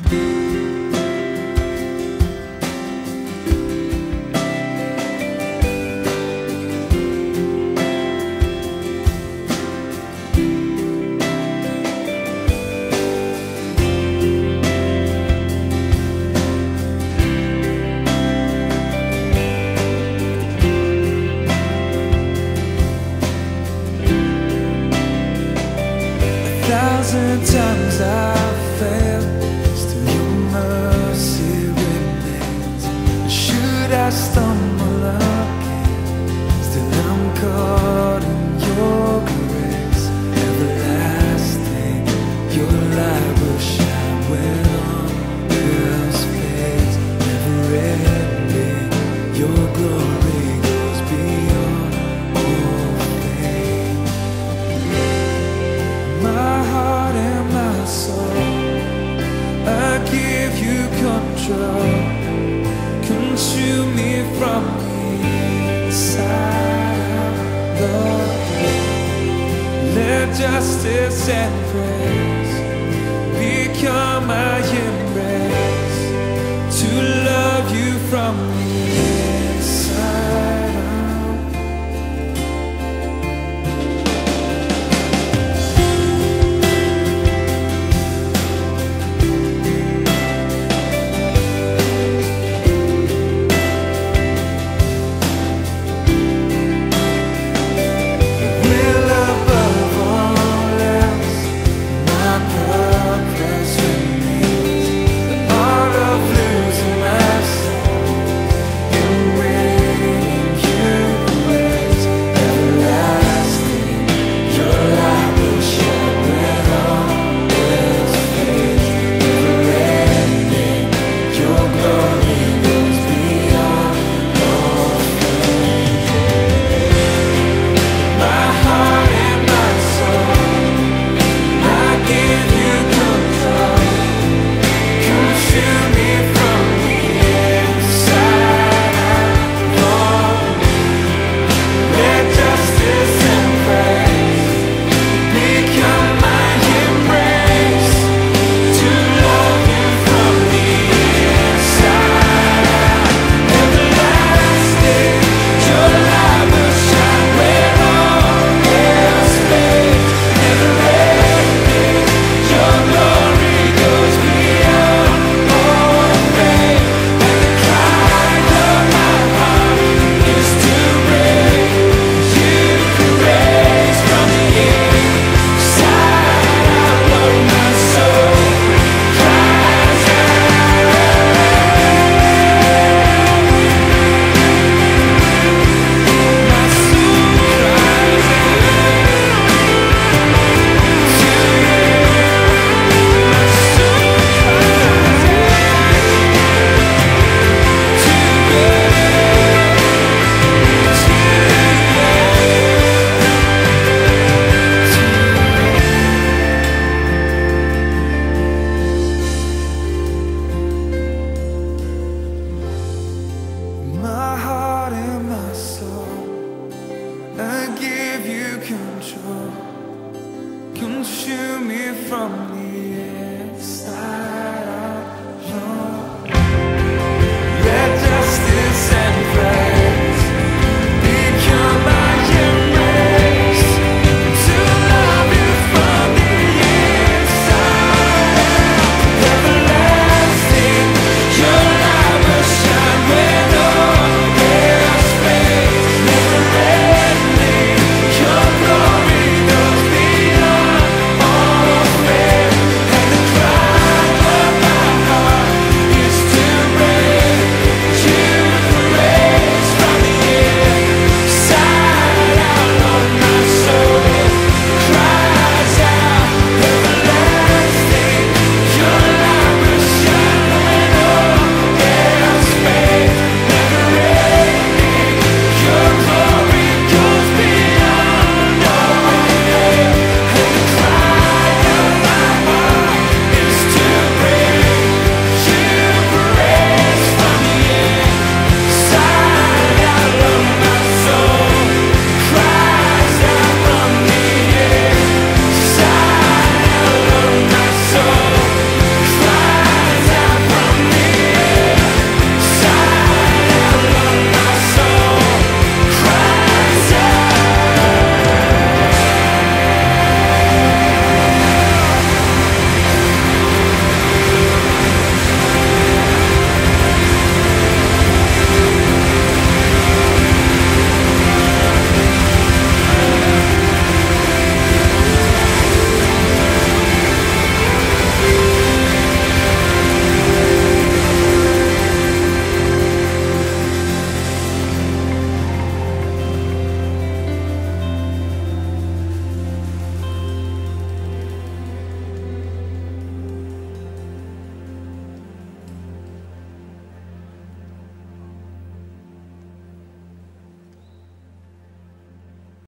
Sometimes I fail, still your mercy remains. Should I stumble again, still I'm caught in your grace. Everlasting, your light will shine when all else fades. Never ending, your glory goes beyond all pain. My heart, so I give you control, consume me from the inside. Lord, let justice and prayer